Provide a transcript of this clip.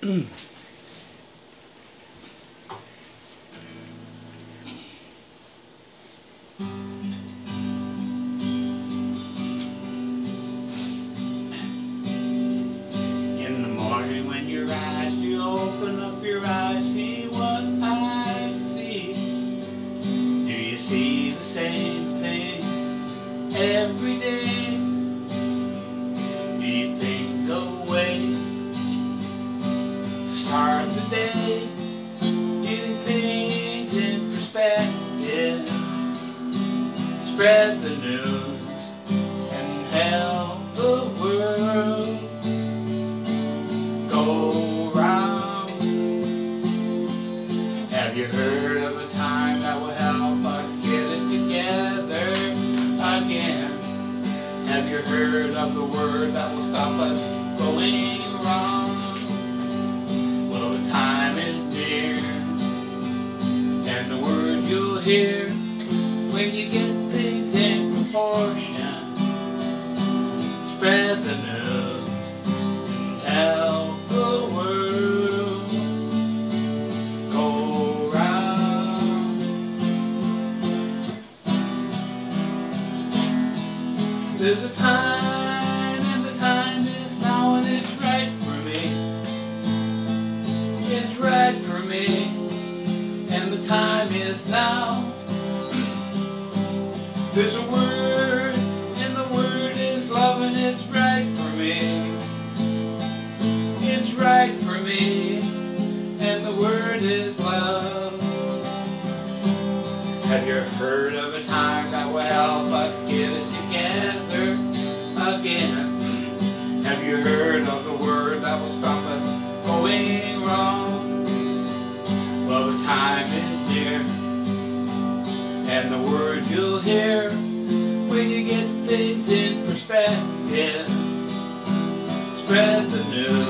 Every day, do you think of ways to start the day, getting things in perspective, spread the news and help the world go round? Have you heard of a time that will help us get it together? Have you heard of the word that will stop us going wrong? Well, the time is near, and the word you'll hear when you get things in proportion. Spread the news and help the world go round. There's a time, and the time is now, and it's right for me. It's right for me, and the time is now. There's a word, and the word is love, and it's right for me. It's right for me, and the word is love. Have you heard of a time that will help us get it together again? Have you heard of the word that will stop us going wrong? Well, the time is near, and the word you'll hear when you get things in perspective. Spread the news.